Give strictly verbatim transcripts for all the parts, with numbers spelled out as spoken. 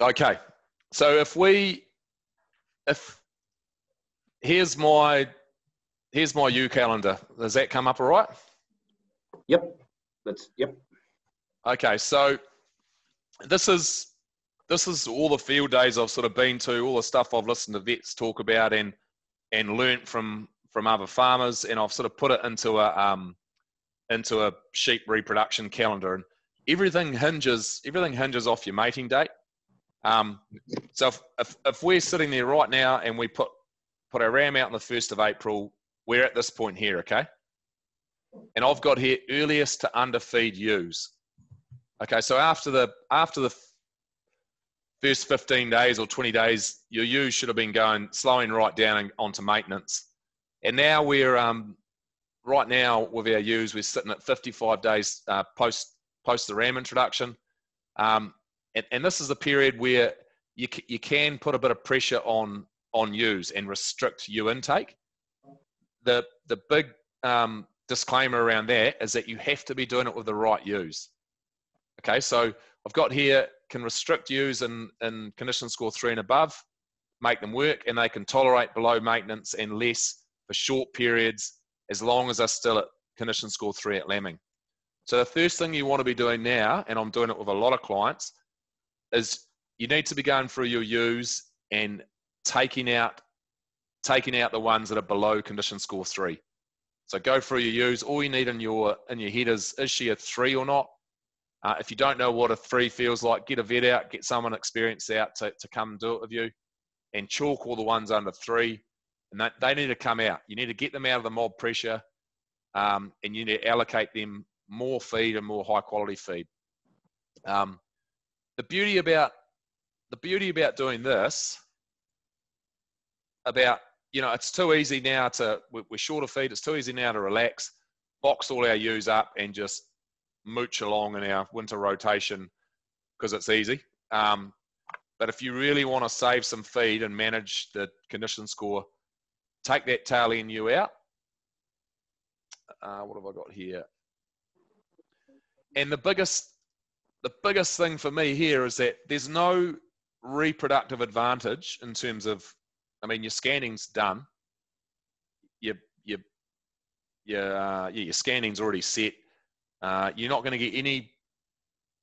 Okay, so if we, if here's my, here's my U calendar. Does that come up all right? Yep. That's yep. Okay, so this is this is all the field days I've sort of been to, all the stuff I've listened to vets talk about and and learnt from from other farmers, and I've sort of put it into a um into a sheep reproduction calendar, and everything hinges everything hinges off your mating date. Um, so if, if, if we're sitting there right now and we put, put our ram out on the first of April, we're at this point here, okay? And I've got here earliest to underfeed ewes. Okay, so after the, after the first fifteen days or twenty days, your ewes should have been going, slowing right down and onto maintenance. And now we're, um, right now with our ewes, we're sitting at fifty-five days uh, post, post the ram introduction. Um, And, and this is a period where you, c you can put a bit of pressure on, on ewes and restrict ewe intake. The, the big um, disclaimer around that is that you have to be doing it with the right ewes. Okay, so I've got here, can restrict ewes in, in condition score three and above, make them work, and they can tolerate below maintenance and less for short periods as long as they're still at condition score three at lambing. So the first thing you want to be doing now, and I'm doing it with a lot of clients, is you need to be going through your ewes and taking out taking out the ones that are below condition score three. So go through your ewes. All you need in your in your head is, is she a three or not? Uh, if you don't know what a three feels like, get a vet out, get someone experienced out to, to come do it with you, and chalk all the ones under three. And that, they need to come out. You need to get them out of the mob pressure, um, and you need to allocate them more feed and more high quality feed. Um, The beauty about the beauty about doing this, about you know, it's too easy now to we're short of feed. It's too easy now to relax, box all our ewes up, and just mooch along in our winter rotation because it's easy. Um, but if you really want to save some feed and manage the condition score, take that tail end ewe out. Uh, what have I got here? And the biggest. The biggest thing for me here is that there's no reproductive advantage in terms of, I mean, your scanning's done. Your, your, your, uh, yeah, your scanning's already set. Uh, you're not going to get any,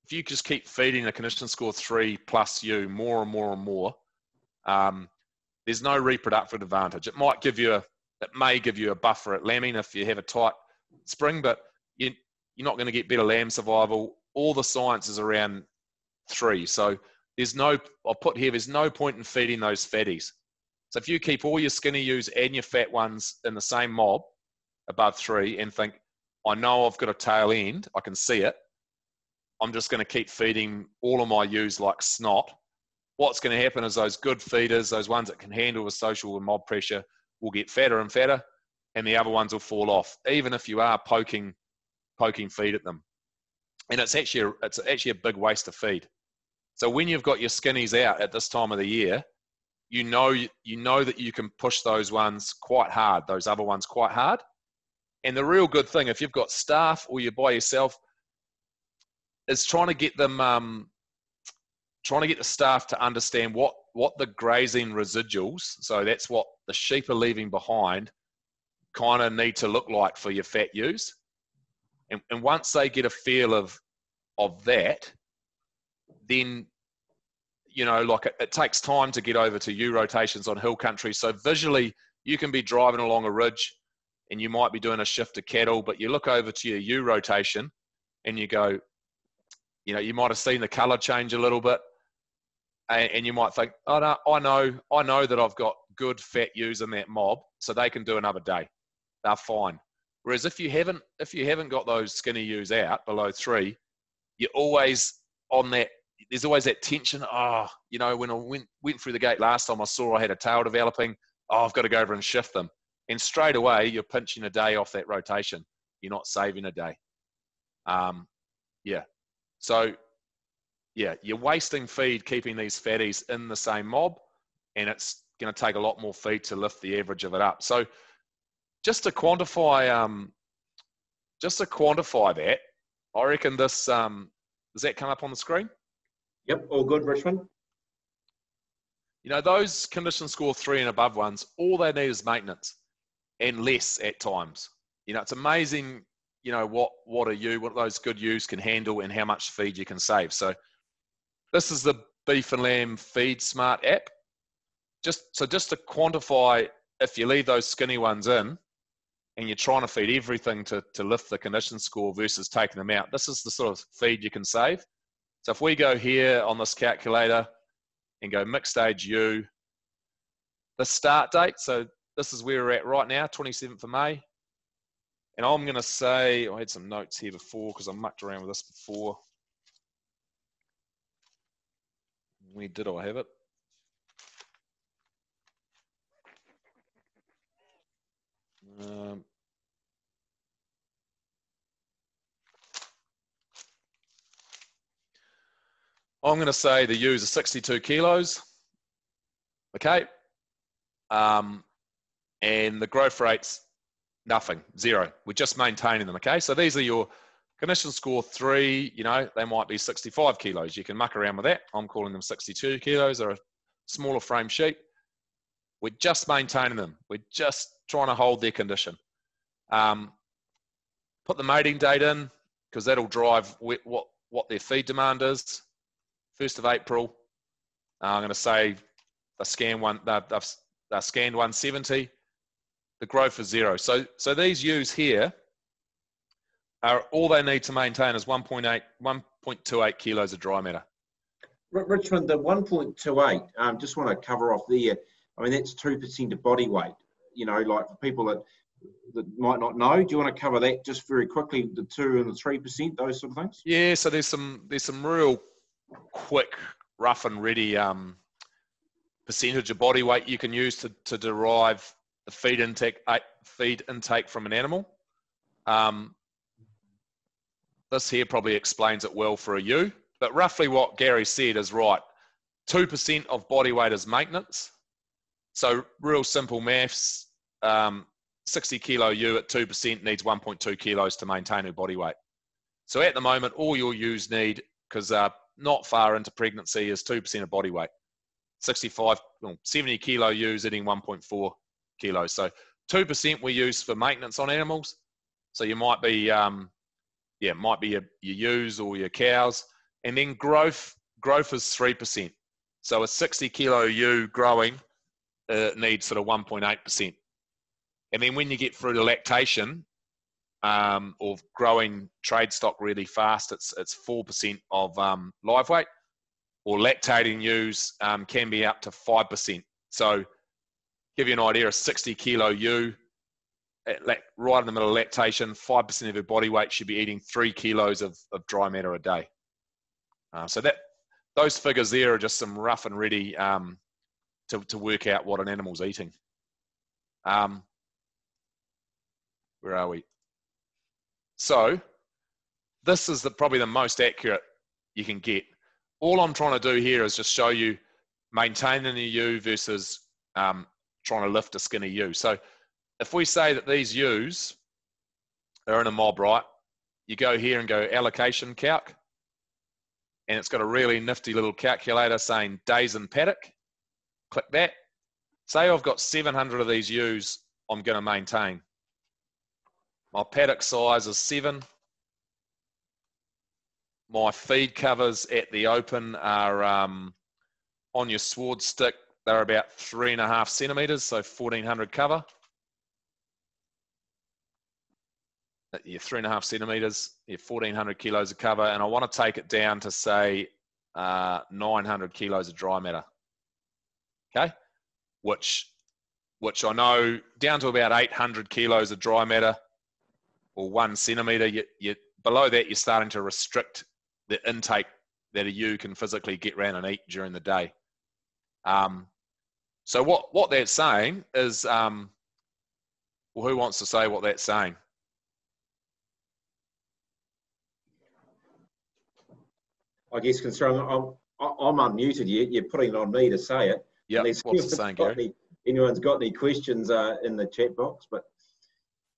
if you just keep feeding a condition score three plus you more and more and more, um, there's no reproductive advantage. It might give you a, it may give you a buffer at lambing if you have a tight spring, but you, you're not going to get better lamb survival. All the science is around three. So there's no, I'll put here, there's no point in feeding those fatties. So if you keep all your skinny ewes and your fat ones in the same mob above three and think, I know I've got a tail end, I can see it, I'm just going to keep feeding all of my ewes like snot, what's going to happen is those good feeders, those ones that can handle the social and mob pressure, will get fatter and fatter, and the other ones will fall off, even if you are poking, poking feed at them. And it's actually, a, it's actually a big waste of feed. So when you've got your skinnies out at this time of the year, you know, you know that you can push those ones quite hard, those other ones quite hard. And the real good thing, if you've got staff or you're by yourself, is trying to get them, um, trying to get the staff to understand what, what the grazing residuals, so that's what the sheep are leaving behind, kind of need to look like for your fat ewes. And, and once they get a feel of of that, then, you know, like it, it takes time to get over to ewe rotations on hill country. So visually, you can be driving along a ridge and you might be doing a shift to cattle, but you look over to your ewe rotation and you go, you know, you might have seen the colour change a little bit and, and you might think, oh, no, I know, I know that I've got good fat ewes in that mob, so they can do another day. They're fine. Whereas if you haven't, if you haven't got those skinny ewes out below three, you're always on that. There's always that tension. Oh, you know, when I went went through the gate last time, I saw I had a tail developing. Oh, I've got to go over and shift them. And straight away, you're pinching a day off that rotation. You're not saving a day. Um, yeah. So, yeah, you're wasting feed keeping these fatties in the same mob, and it's going to take a lot more feed to lift the average of it up. So. Just to quantify, um, just to quantify that, I reckon this. Um, does that come up on the screen? Yep, all good, Richmond. You know, those condition score three and above ones, all they need is maintenance and less at times. You know, it's amazing, you know, what, what a ewe, what those good ewes can handle and how much feed you can save. So this is the Beef and Lamb Feed Smart app. Just, so just to quantify, if you leave those skinny ones in and you're trying to feed everything to, to lift the condition score versus taking them out, this is the sort of feed you can save. So if we go here on this calculator and go mixed age ewe, the start date, so this is where we're at right now, twenty-seventh of May. And I'm going to say, I had some notes here before because I mucked around with this before. Where did I have it? Um, I'm going to say the ewes are sixty-two kilos, okay? Um, and the growth rate's nothing, zero. We're just maintaining them, okay? So these are your condition score three, you know, they might be sixty-five kilos. You can muck around with that. I'm calling them sixty-two kilos. They're a smaller frame sheep. We're just maintaining them. We're just trying to hold their condition. Um, put the mating date in because that'll drive what, what, what their feed demand is. first of April, uh, I'm going to say they scan one, they've, they've, they've scanned one seventy. The growth is zero. So, so these ewes here are all they need to maintain is one point eight, one point two eight kilos of dry matter. Richmond, the one point two eight, um, just want to cover off there. I mean, that's two percent of body weight. You know, like for people that, that might not know, do you want to cover that just very quickly, the two and the three percent, those sort of things? Yeah, so there's some, there's some real quick, rough and ready um, percentage of body weight you can use to, to derive the feed intake, feed intake from an animal. Um, this here probably explains it well for a ewe, but roughly what Gary said is right. two percent of body weight is maintenance. So real simple maths, um, sixty kilo ewe at two percent needs one point two kilos to maintain her body weight. So at the moment, all your ewes need, because uh, not far into pregnancy, is two percent of body weight. sixty-five, well, seventy kilo ewes eating one point four kilos. So two percent we use for maintenance on animals. So you might be, um, yeah, might be your, your ewes or your cows. And then growth, growth is three percent. So a sixty kilo ewe growing, Uh, needs sort of one point eight percent. And then when you get through to lactation um, or growing trade stock really fast, it's it's four percent of um, live weight, or lactating ewes um, can be up to five percent. So give you an idea, a sixty kilo ewe, right in the middle of lactation, five percent of her body weight should be eating three kilos of, of dry matter a day. Uh, so that those figures there are just some rough and ready um, To, to work out what an animal's eating. Um, where are we? So this is the, probably the most accurate you can get. All I'm trying to do here is just show you maintaining a ewe versus um, trying to lift a skinny ewe. So if we say that these ewes are in a mob, right? You go here and go allocation calc, and it's got a really nifty little calculator saying days in paddock. Click that. Say I've got seven hundred of these ewes I'm going to maintain. My paddock size is seven. My feed covers at the open are um, on your sward stick. They're about three and a half centimetres, so fourteen hundred cover. Yeah, three and a half centimetres, yeah, fourteen hundred kilos of cover. And I want to take it down to, say, uh, nine hundred kilos of dry matter. Okay, which, which I know down to about eight hundred kilos of dry matter, or one centimetre. You, you, below that, you're starting to restrict the intake that a ewe can physically get around and eat during the day. Um, so what, what that's saying is, um, well, who wants to say what that's saying? I guess, considering I'm, I'm unmuted, you, you're putting it on me to say it. Yeah, what's the saying, Gary? Any, anyone's got any questions uh, in the chat box? But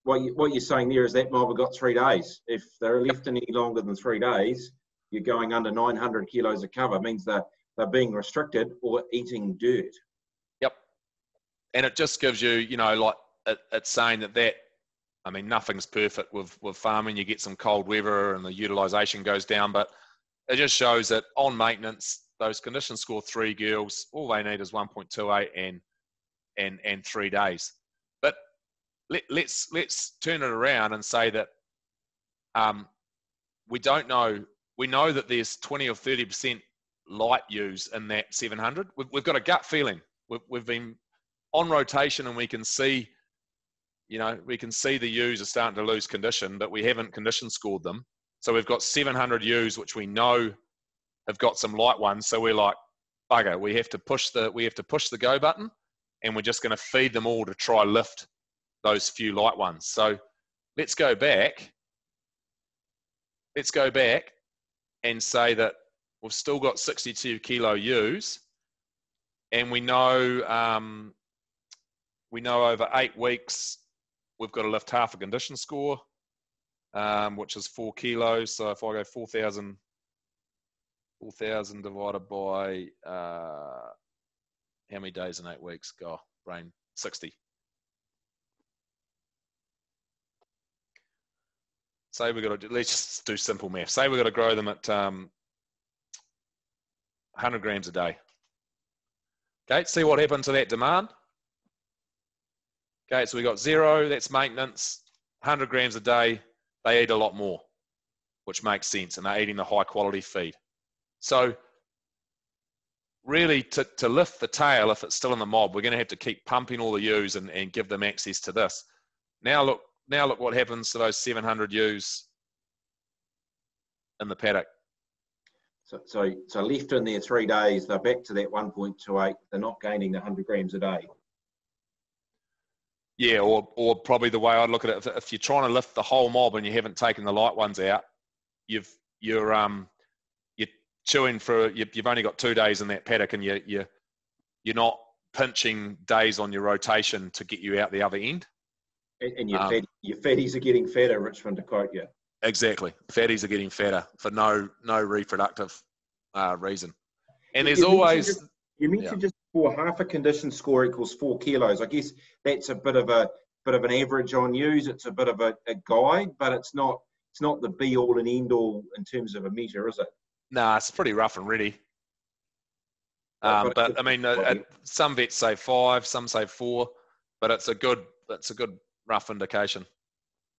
what, you, what you're saying there is that mob have got three days. If they're left in any longer than three days, you're going under nine hundred kilos of cover. It means they're they're being restricted or eating dirt. Yep. And it just gives you, you know, like it, it's saying that that, I mean, nothing's perfect with, with farming. You get some cold weather and the utilisation goes down, but it just shows that on maintenance, those condition score three girls, all they need is one point two eight and, and, and three days. But let, let's, let's turn it around and say that um, we don't know, we know that there's twenty or thirty percent light use in that seven hundred. We've, we've got a gut feeling. We've, we've been on rotation and we can see, you know, we can see the ewes are starting to lose condition, but we haven't condition scored them. So we've got seven hundred ewes, which we know have got some light ones. So we're like, bugger, we have to push the, we have to push the go button, and we're just going to feed them all to try lift those few light ones. So let's go back. Let's go back and say that we've still got sixty-two kilo ewes, and we know um, we know over eight weeks we've got to lift half a condition score, um, which is four kilos. So if I go four thousand, four thousand divided by uh, how many days in eight weeks? God, brain, sixty. Say we've got to, let's just do simple math. Say we've got to grow them at um, one hundred grams a day. Okay, see what happened to that demand. Okay, so we got zero, that's maintenance, one hundred grams a day, they eat a lot more, which makes sense, and they're eating the high quality feed. So really to, to lift the tail, if it's still in the mob, we're gonna have to keep pumping all the ewes and, and give them access to this. Now look, Now look what happens to those seven hundred ewes in the paddock. So, so, so left in there three days, they're back to that one point two eight. They're not gaining the one hundred grams a day. Yeah, or, or probably the way I'd look at it, if, if you're trying to lift the whole mob and you haven't taken the light ones out, you've, you're, um, you're chewing for, you've only got two days in that paddock, and you, you, you're not pinching days on your rotation to get you out the other end. And your, um, fat, your fatties are getting fatter, Richmond, to quote you. Exactly. Fatties are getting fatter for no no reproductive uh, reason. And there's you always... Mentioned, you mentioned yeah. just for half a condition score equals four kilos. I guess that's a bit of a bit of an average on ewes. It's a bit of a, a guide, but it's not it's not the be-all and end-all in terms of a measure, is it? Nah, it's pretty rough and ready. Um, but, but, I mean, uh, uh, some vets say five, some say four, but it's a good... It's a good rough indication.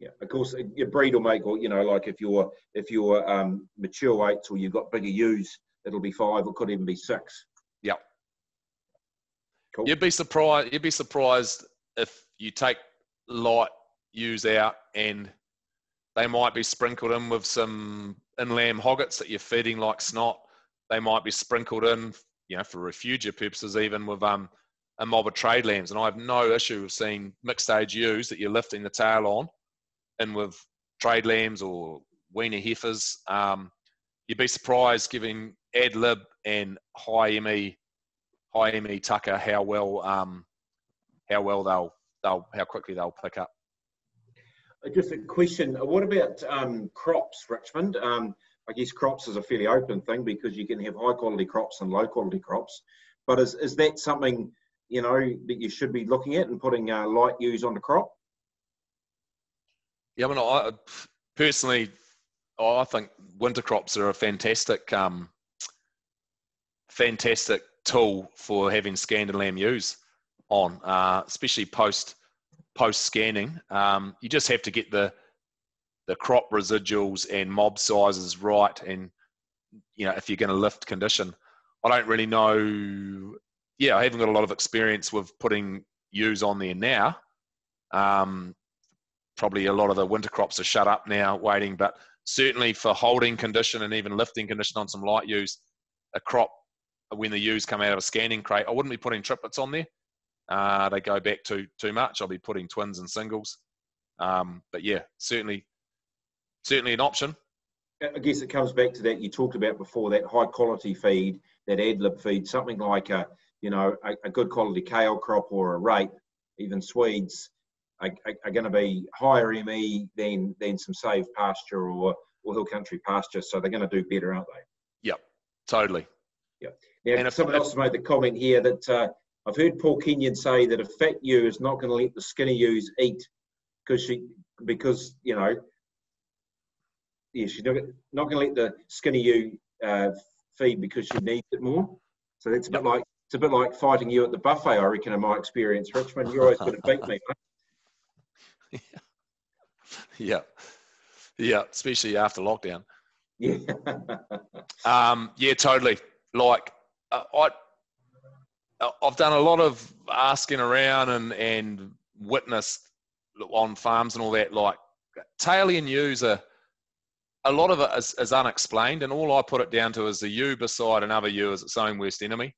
Yeah, of course, your breed will make, or you know, like if you're if you're um, mature weights or you've got bigger ewes, it'll be five, or could even be six. Yep. Cool. You'd be surprised. You'd be surprised if you take light ewes out and they might be sprinkled in with some in lamb hoggets that you're feeding like snot. They might be sprinkled in, you know, for refugia purposes, even with um. a mob of trade lambs, and I have no issue with seeing mixed age ewes that you're lifting the tail on and with trade lambs or weaner heifers. Um, you'd be surprised, giving ad lib and high ME, high ME tucker, how well, um, how well they'll, they'll, how quickly they'll pick up. Just a question, what about um, crops, Richmond? Um, I guess crops is a fairly open thing because you can have high quality crops and low quality crops, but is, is that something, you know, that you should be looking at and putting uh, light ewes on the crop? Yeah, I mean, I, personally, I think winter crops are a fantastic, um, fantastic tool for having scanned and lamb ewes on, uh, especially post post scanning. Um, you just have to get the the crop residuals and mob sizes right, and you know, if you're going to lift condition, I don't really know. Yeah, I haven't got a lot of experience with putting ewes on there now. Um, probably a lot of the winter crops are shut up now, waiting, but certainly for holding condition and even lifting condition on some light ewes, a crop, when the ewes come out of a scanning crate, I wouldn't be putting triplets on there. Uh, they go back too, too much. I'll be putting twins and singles. Um, but yeah, certainly, certainly an option. I guess it comes back to that you talked about before, that high quality feed, that ad lib feed, something like a, you know, a, a good quality kale crop or a rape, even Swedes, are, are, are going to be higher M E than than some saved pasture or, or hill country pasture. So they're going to do better, aren't they? Yep, totally. Yep. Now, and someone else made the comment here that uh, I've heard Paul Kenyon say that a fat ewe is not going to let the skinny ewes eat because she, because you know, yeah, she's not, not going to let the skinny ewe uh, feed because she needs it more. So that's a bit like it's a bit like fighting you at the buffet, I reckon, in my experience, Richmond. You're always going to beat me, mate. Yeah, yeah, especially after lockdown. Yeah, um, yeah, totally. Like uh, I, I've done a lot of asking around and and witnessed on farms and all that. Like tailing ewes are, a lot of it is, is unexplained, and all I put it down to is the ewe beside another ewe is its own worst enemy.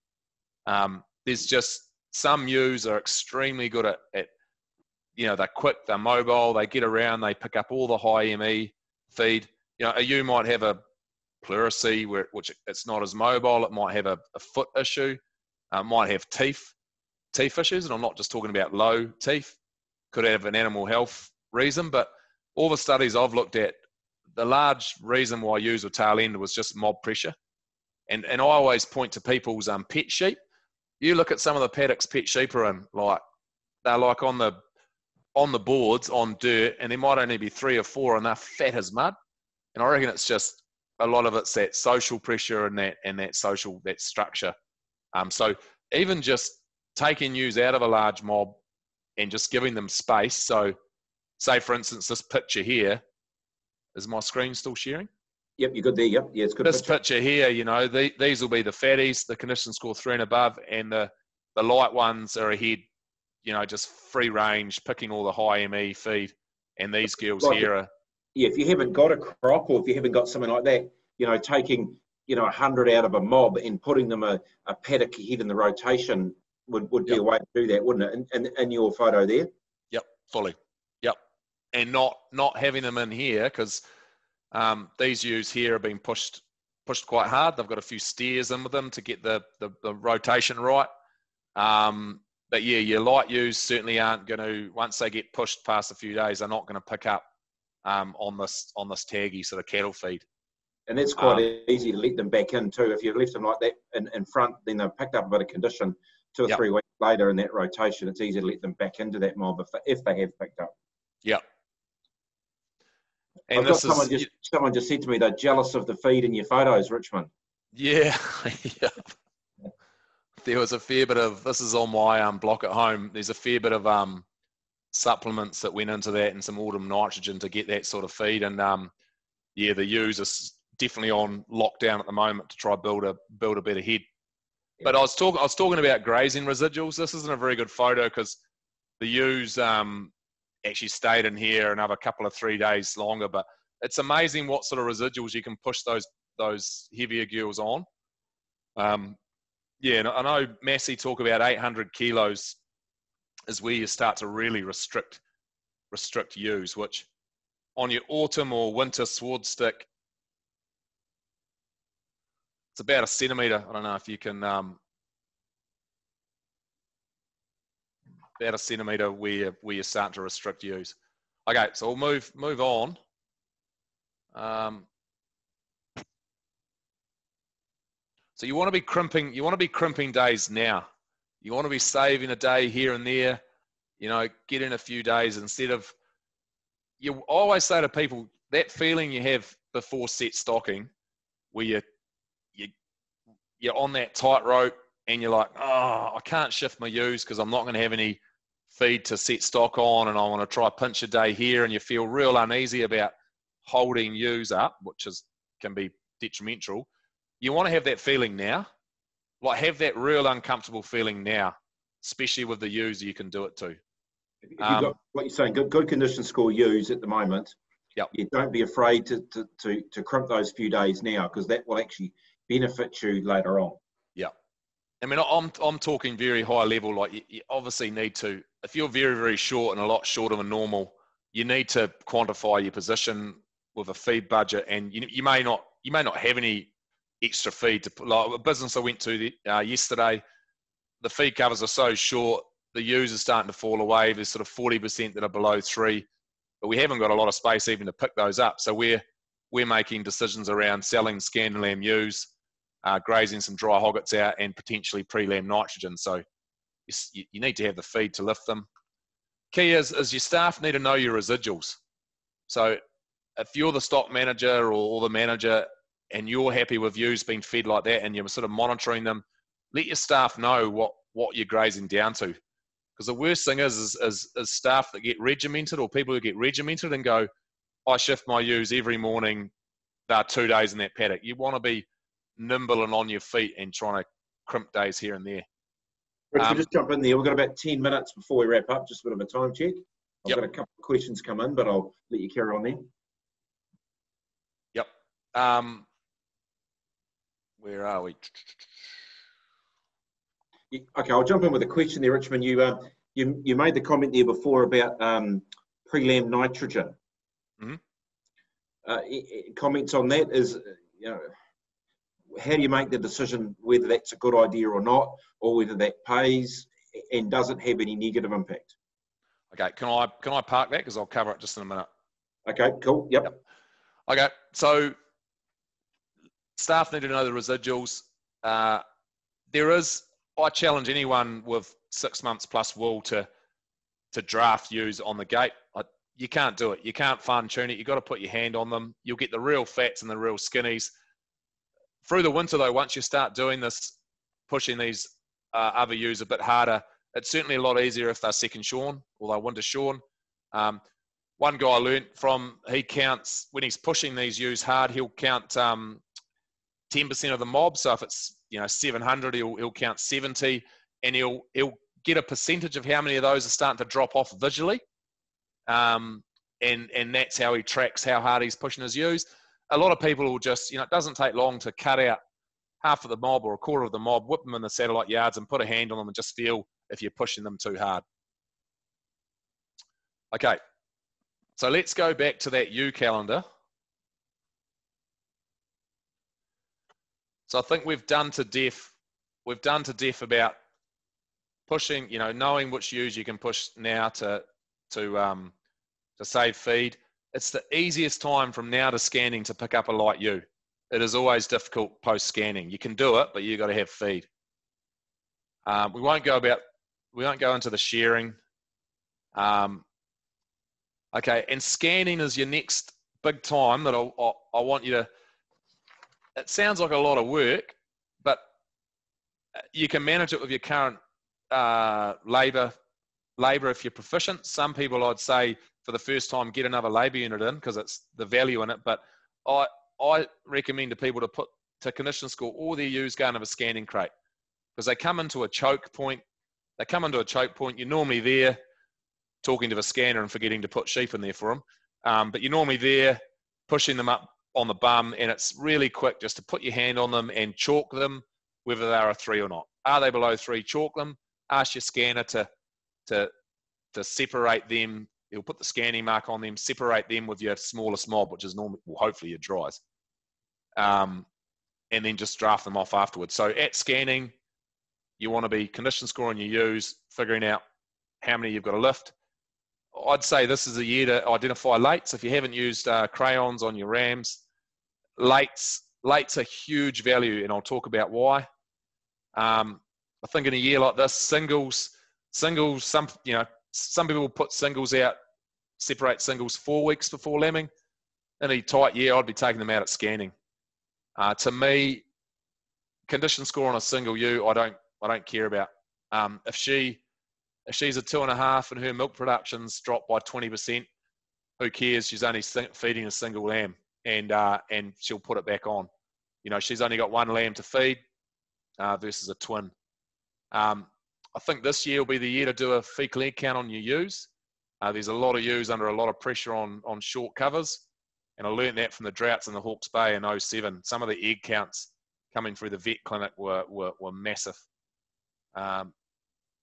Um, there's just some ewes are extremely good at, at, you know, they're quick, they're mobile, they get around, they pick up all the high M E feed. You know, a ewe might have a pleurisy, where, which it's not as mobile, it might have a, a foot issue, uh, might have teeth, teeth issues, and I'm not just talking about low teeth, could have an animal health reason, but all the studies I've looked at, the large reason why ewes were tail end was just mob pressure. And and I always point to people's um, pet sheep. You look at some of the paddocks pet sheep are in, like they're like on the on the boards on dirt, and there might only be three or four, and they're fat as mud. And I reckon it's just a lot of it's that social pressure and that and that social that structure. Um, so even just taking ewes out of a large mob and just giving them space. So say for instance this picture here. Is my screen still sharing? Yep, you're good there, yep. Yeah, it's good. This picture, picture here, you know, the, these will be the fatties, the condition score three and above, and the, the light ones are ahead, you know, just free range, picking all the high M E feed. And these girls like here are... Yeah, if you haven't got a crop or if you haven't got something like that, you know, taking, you know, a hundred out of a mob and putting them a, a paddock ahead in the rotation would, would be yep. a way to do that, wouldn't it? In, in, in your photo there? Yep, fully. And not not having them in here because um, these ewes here have been pushed pushed quite hard. They've got a few steers in with them to get the the, the rotation right. Um, but yeah, your light ewes certainly aren't going to, once they get pushed past a few days, they're not going to pick up um, on this on this taggy sort of cattle feed. And it's quite um, easy to let them back in too. If you've left them like that in, in front, then they've picked up a bit of condition two or yep. three weeks later in that rotation. It's easy to let them back into that mob if they, if they have picked up. Yeah. And I've got someone, is, just, someone just said to me they're jealous of the feed in your photos, Richmond. Yeah, yeah. There was a fair bit of, this is on my um, block at home, there's a fair bit of um, supplements that went into that and some autumn nitrogen to get that sort of feed. And um, yeah, the ewes are definitely on lockdown at the moment to try to build a, build a better head. Yeah. But I was, talk, I was talking about grazing residuals. This isn't a very good photo because the ewes... Um, actually stayed in here another couple of three days longer, but it's amazing what sort of residuals you can push those those heavier girls on. Um, yeah, and I know Massey talk about eight hundred kilos is where you start to really restrict restrict ewes, which on your autumn or winter sword stick, it's about a centimetre. I don't know if you can, um, about a centimetre where, where you're starting to restrict ewes. Okay, so we'll move, move on. Um, so you want to be crimping, you want to be crimping days now. You want to be saving a day here and there, you know, get in a few days instead of, you always say to people, that feeling you have before set stocking where you, you, you're on that tightrope and you're like, oh, I can't shift my ewes because I'm not going to have any feed to set stock on, and I want to try pinch a day here, and you feel real uneasy about holding ewes up, which is can be detrimental. You want to have that feeling now, like have that real uncomfortable feeling now, especially with the ewes you can do it to. If you've um, got what you're saying, good, good condition score ewes at the moment. Yep. You don't be afraid to to to, to crimp those few days now because that will actually benefit you later on. Yeah. I mean, I'm, I'm talking very high level, like you, you obviously need to, if you're very, very short and a lot shorter than normal, you need to quantify your position with a feed budget, and you, you may not, you may not have any extra feed to put, like a business I went to the, uh, yesterday, the feed covers are so short, the ewes are starting to fall away, there's sort of forty percent that are below three, but we haven't got a lot of space even to pick those up. So we're, we're making decisions around selling Scandalam ewes uh, grazing some dry hoggets out, and potentially pre-lamb nitrogen. So you, you need to have the feed to lift them. Key is, is your staff need to know your residuals. So if you're the stock manager or the manager and you're happy with ewes being fed like that and you're sort of monitoring them, let your staff know what, what you're grazing down to. Because the worst thing is is, is is staff that get regimented, or people who get regimented and go, I shift my ewes every morning, they're two days in that paddock. You want to be nimble and on your feet and trying to crimp days here and there. Rich, um, we'll just jump in there. We've got about ten minutes before we wrap up, just a bit of a time check. I've yep. got a couple of questions come in, but I'll let you carry on then. Yep. Um, where are we? Yeah, okay, I'll jump in with a question there, Richmond. You, uh, you, you made the comment there before about um, pre-lamb nitrogen. Mm-hmm. uh, comments on that is, you know, how do you make the decision whether that's a good idea or not, or whether that pays and doesn't have any negative impact? Okay, can I can I park that because I'll cover it just in a minute. Okay, cool. Yep. yep. Okay, so staff need to know the residuals. Uh, there is, I challenge anyone with six months plus wool to to draft ewes on the gate. I, you can't do it. You can't fine tune it. You've got to put your hand on them. You'll get the real fats and the real skinnies. Through the winter though, once you start doing this, pushing these uh, other ewes a bit harder, it's certainly a lot easier if they're second shorn or they're winter shorn. Um, one guy I learnt from, he counts, when he's pushing these ewes hard, he'll count um, ten percent of the mob. So if it's, you know, seven hundred, he'll, he'll count seventy, and he'll, he'll get a percentage of how many of those are starting to drop off visually. Um, and, and that's how he tracks how hard he's pushing his ewes. A lot of people will just, you know, it doesn't take long to cut out half of the mob or a quarter of the mob, whip them in the satellite yards and put a hand on them and just feel if you're pushing them too hard. Okay, so let's go back to that ewe calendar. So I think we've done to death, we've done to death about pushing, you know, knowing which ewes you can push now to, to, um, to save feed. It's the easiest time from now to scanning to pick up a light ewe. It is always difficult post-scanning. You can do it, but you've got to have feed. Um, we won't go about, we won't go into the shearing. Um, okay, and scanning is your next big time that I'll, I'll, I want you to, it sounds like a lot of work, but you can manage it with your current uh, labour labour if you're proficient. Some people, I'd say, for the first time, get another labour unit in because it's the value in it, but I I recommend to people to put to condition score all their ewes going to a scanning crate, because they come into a choke point. They come into a choke point. You're normally there talking to the scanner and forgetting to put sheep in there for them, um, but you're normally there pushing them up on the bum, and it's really quick just to put your hand on them and chalk them, whether they are a three or not. Are they below three? Chalk them. Ask your scanner to to to separate them. He'll put the scanning mark on them, separate them with your smallest mob, which is normally, well, hopefully your dries, um, and then just draft them off afterwards. So at scanning, you want to be condition scoring your ewes, figuring out how many you've got to lift. I'd say this is a year to identify lates. If you haven't used uh, crayons on your rams, lates, lates are huge value, and I'll talk about why. Um, I think in a year like this, singles, singles, some, you know, some people put singles out, separate singles four weeks before lambing. In a tight year, I'd be taking them out at scanning. Uh, to me, condition score on a single ewe, I don't, I don't care about. Um, if she, if she's a two and a half and her milk production's dropped by twenty percent, who cares? She's only feeding a single lamb, and uh, and she'll put it back on. You know, she's only got one lamb to feed uh, versus a twin. Um, I think this year will be the year to do a fecal egg count on your ewes. Uh, there's a lot of ewes under a lot of pressure on on short covers, and I learned that from the droughts in the Hawke's Bay in oh seven. Some of the egg counts coming through the vet clinic were were, were massive. Um,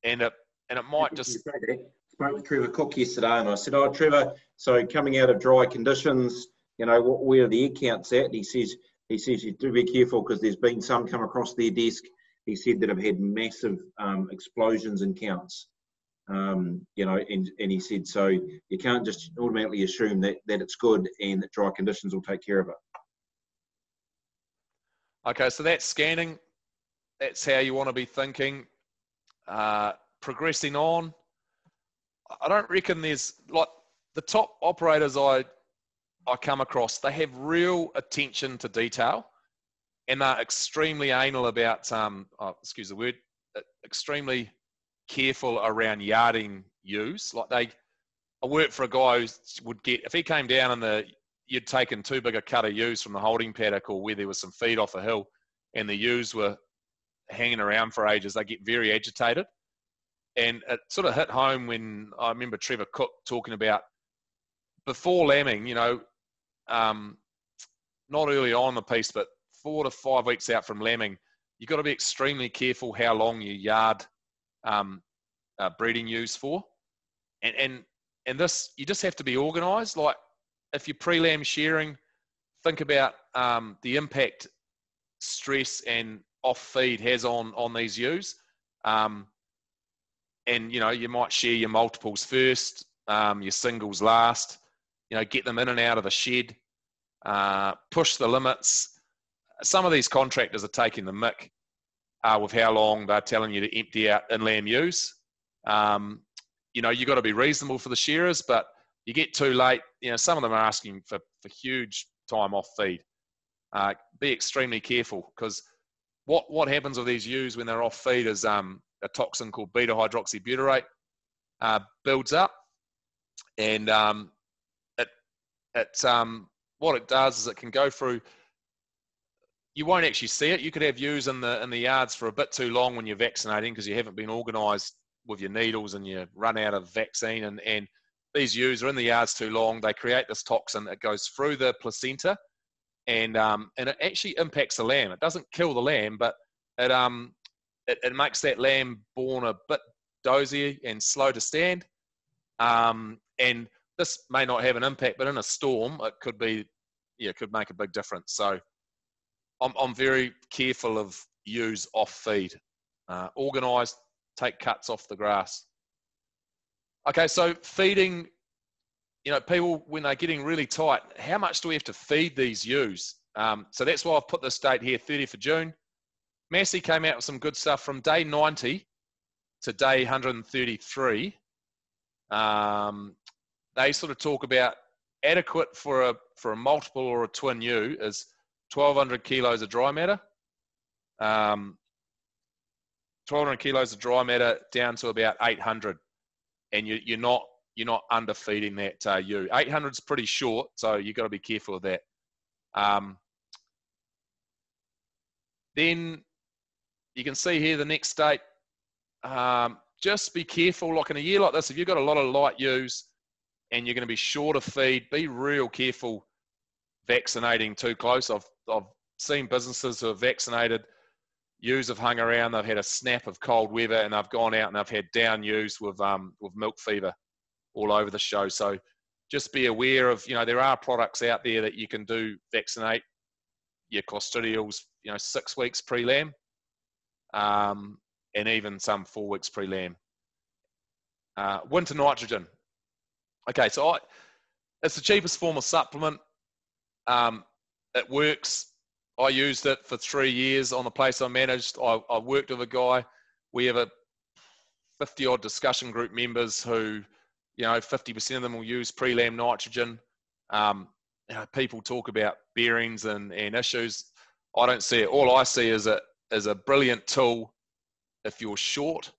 and it and it might just. I spoke with Trevor Cook yesterday, and I said, "Oh, Trevor, so coming out of dry conditions, you know, what, where are the egg counts at?" And he says, "He says you do be careful because there's been some come across their desk." He said that have had massive um, explosions in counts, um, you know, and and he said so you can't just automatically assume that that it's good and that dry conditions will take care of it." Okay, so that's scanning. That's how you want to be thinking. Uh, progressing on. I don't reckon there's, like, the top operators I, I come across, they have real attention to detail and they're extremely anal about, um, oh, excuse the word, extremely careful around yarding ewes. Like they, I worked for a guy who would get, if he came down and the, you'd taken too big a cut of ewes from the holding paddock or where there was some feed off a hill and the ewes were hanging around for ages, they get very agitated. And it sort of hit home when I remember Trevor Cook talking about before lambing, you know, um, not early on in the piece, but four to five weeks out from lambing, you've got to be extremely careful how long you yard um, uh, breeding ewes for. And, and, and this, you just have to be organised. Like if you're pre-lamb shearing, think about um, the impact stress and off-feed has on, on these ewes. Um, And, you know, you might share your multiples first, um, your singles last, you know, get them in and out of the shed, uh, push the limits. Some of these contractors are taking the mick uh, with how long they're telling you to empty out in lamb ewes. Um, you know, you've got to be reasonable for the shearers, but you get too late. You know, some of them are asking for, for huge time off feed. Uh, be extremely careful because what, what happens with these ewes when they're off feed is... Um, a toxin called beta-hydroxybutyrate uh, builds up, and um, it, it, um, what it does is it can go through, you won't actually see it, you could have ewes in the, in the yards for a bit too long when you're vaccinating because you haven't been organised with your needles and you run out of vaccine, and, and these ewes are in the yards too long, they create this toxin, it goes through the placenta, and, um, and it actually impacts the lamb. It doesn't kill the lamb, but it... Um, It, it makes that lamb born a bit dozy and slow to stand. Um, and this may not have an impact, but in a storm, it could be, yeah, it could make a big difference. So I'm, I'm very careful of ewes off feed. Uh, organised, take cuts off the grass. Okay, so feeding, you know, people, when they're getting really tight, how much do we have to feed these ewes? Um, so that's why I've put this date here, thirtieth of June. Massey came out with some good stuff from day ninety to day one hundred thirty-three. Um, they sort of talk about adequate for a for a multiple or a twin ewe is twelve hundred kilos of dry matter. Um, twelve hundred kilos of dry matter down to about eight hundred, and you, you're not you're not underfeeding that uh, ewe. eight hundred is pretty short, so you've got to be careful of that. Um, then you can see here the next date, um, just be careful, like in a year like this, if you've got a lot of light ewes and you're going to be short of feed, be real careful vaccinating too close. I've, I've seen businesses who have vaccinated, ewes have hung around, they've had a snap of cold weather and they've gone out and they've had down ewes with, um, with milk fever all over the show. So just be aware of, you know, there are products out there that you can do vaccinate your clostridials, you know, six weeks pre-lamb. Um, and even some four weeks pre-lamb. Uh, winter nitrogen. Okay, so I, it's the cheapest form of supplement. Um, it works. I used it for three years on the place I managed. I, I worked with a guy. We have a fifty-odd discussion group members who, you know, fifty percent of them will use pre-lamb nitrogen. Um, you know, people talk about bearings and, and issues. I don't see it. All I see is it is a brilliant tool if you're short,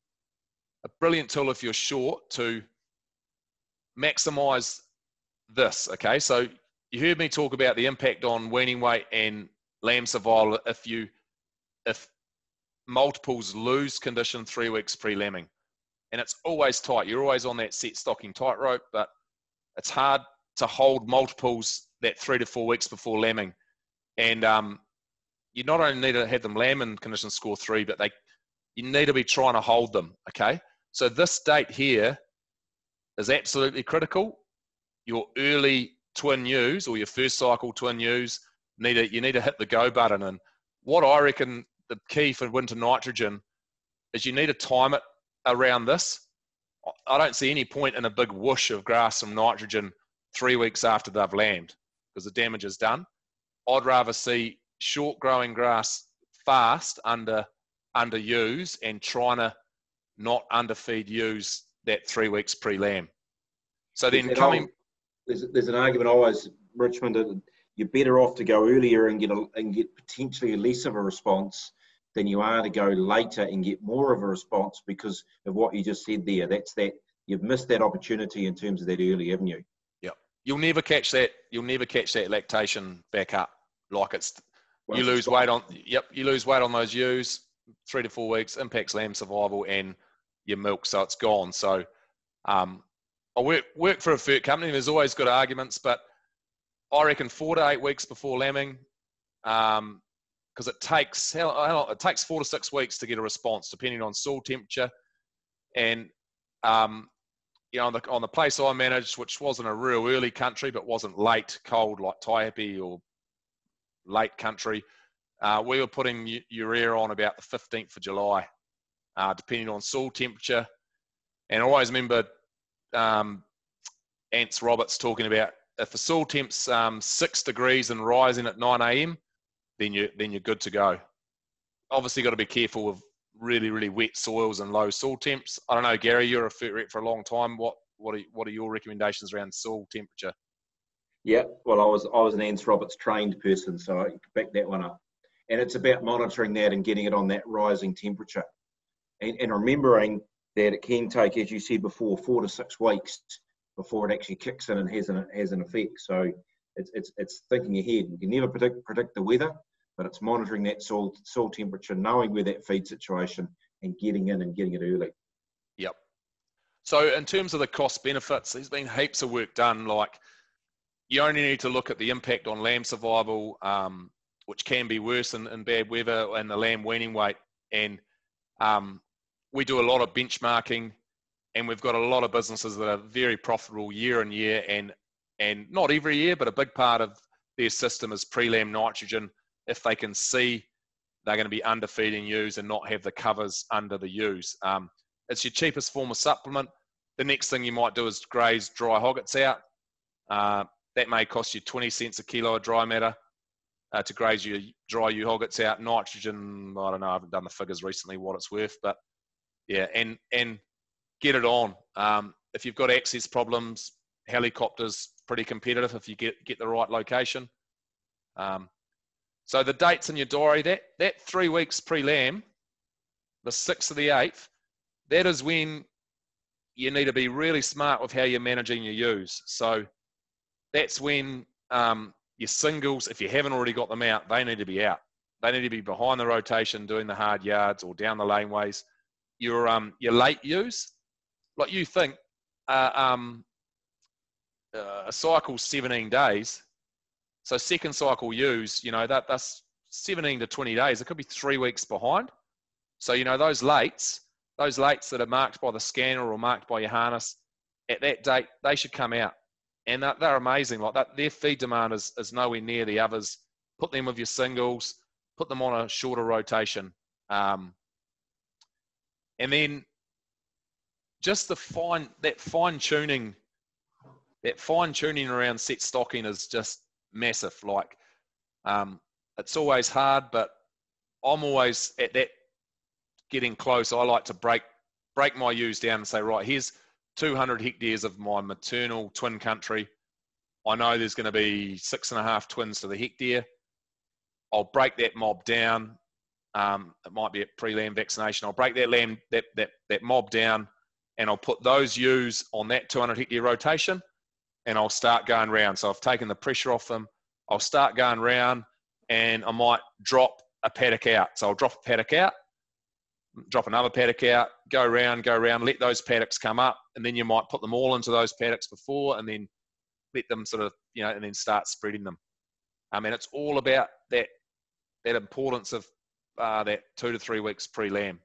a brilliant tool if you're short to maximize this, okay? So you heard me talk about the impact on weaning weight and lamb survival if you, if multiples lose condition three weeks pre-lambing. And it's always tight. You're always on that set stocking tightrope, but it's hard to hold multiples that three to four weeks before lambing. And, um, you not only need to have them lamb in condition score three, but they, you need to be trying to hold them, okay? So this date here is absolutely critical. Your early twin ewes or your first cycle twin ewes, need to, you need to hit the go button. And what I reckon the key for winter nitrogen is you need to time it around this. I don't see any point in a big whoosh of grass from nitrogen three weeks after they've lambed because the damage is done. I'd rather see short growing grass fast under under ewes and trying to not underfeed ewes that three weeks pre-lamb. So then there's coming... Old, there's, there's an argument always, Richmond, that you're better off to go earlier and get, a, and get potentially less of a response than you are to go later and get more of a response because of what you just said there. That's that, you've missed that opportunity in terms of that early, haven't you? Yeah. You'll never catch that, you'll never catch that lactation back up. Like it's, well, you lose weight on, yep, you lose weight on those ewes, three to four weeks, impacts lamb survival and your milk, so it's gone. So um, I work, work for a fur company, there's always good arguments, but I reckon four to eight weeks before lambing, because um, it takes how, how, it takes four to six weeks to get a response, depending on soil temperature. And um, you know, on the, on the place I managed, which wasn't a real early country, but wasn't late cold like Taihape or late country, uh, we were putting urea on about the fifteenth of July, uh, depending on soil temperature. And I always remember um, Ants Roberts talking about, if the soil temp's um, six degrees and rising at nine a m, then you then you're good to go. Obviously, got to be careful with really really wet soils and low soil temps. I don't know, Gary, you're a fert rep for a long time. What what are what are your recommendations around soil temperature? Yeah, well, I was I was an Ants Roberts trained person, so I back that one up. And it's about monitoring that and getting it on that rising temperature, and and remembering that it can take, as you said before, four to six weeks before it actually kicks in and has an, has an effect. So it's, it's, it's thinking ahead. You can never predict, predict the weather, but it's monitoring that soil, soil temperature, knowing where that feed situation and getting in and getting it early. Yep. So in terms of the cost benefits, there's been heaps of work done. Like you only need to look at the impact on lamb survival, um, which can be worse in, in bad weather, and the lamb weaning weight. And um, we do a lot of benchmarking, and we've got a lot of businesses that are very profitable year in year, and and not every year, but a big part of their system is pre-lamb nitrogen. If they can see they're going to be underfeeding ewes and not have the covers under the ewes, um, it's your cheapest form of supplement. The next thing you might do is graze dry hoggets out. Uh, that may cost you twenty cents a kilo of dry matter uh, to graze your dry ewe hoggets out. Nitrogen, I don't know, I haven't done the figures recently what it's worth, but yeah, and and get it on. Um, if you've got access problems, helicopters, pretty competitive if you get, get the right location. Um, so the dates in your diary, that, that three weeks pre-lamb, the sixth of the eighth, that is when you need to be really smart with how you're managing your ewes. So that's when um, your singles, if you haven't already got them out, they need to be out. They need to be behind the rotation, doing the hard yards or down the laneways. Your, um, your late ewes, like you think, uh, um, uh, a cycle seventeen days. So second cycle ewes, you know, that that's seventeen to twenty days. It could be three weeks behind. So, you know, those lates, those lates that are marked by the scanner or marked by your harness, at that date, they should come out. And they're, they're amazing. Like that, their feed demand is, is nowhere near the others. Put them with your singles, put them on a shorter rotation. Um, and then, just the fine, that fine tuning, that fine tuning around set stocking is just massive. Like, um, it's always hard, but I'm always at that getting close. I like to break, break my ewes down and say, right, here's two hundred hectares of my maternal twin country. I know there's going to be six and a half twins to the hectare. I'll break that mob down. Um, it might be a pre-lamb vaccination. I'll break that lamb, that, that, that mob down, and I'll put those ewes on that two hundred hectare rotation, and I'll start going round. So I've taken the pressure off them. I'll start going round, and I might drop a paddock out. So I'll drop a paddock out, drop another paddock out, go round, go round, let those paddocks come up, and then you might put them all into those paddocks before, and then let them sort of, you know, and then start spreading them. I mean, it's all about that, that importance of uh, that two to three weeks pre-lamb.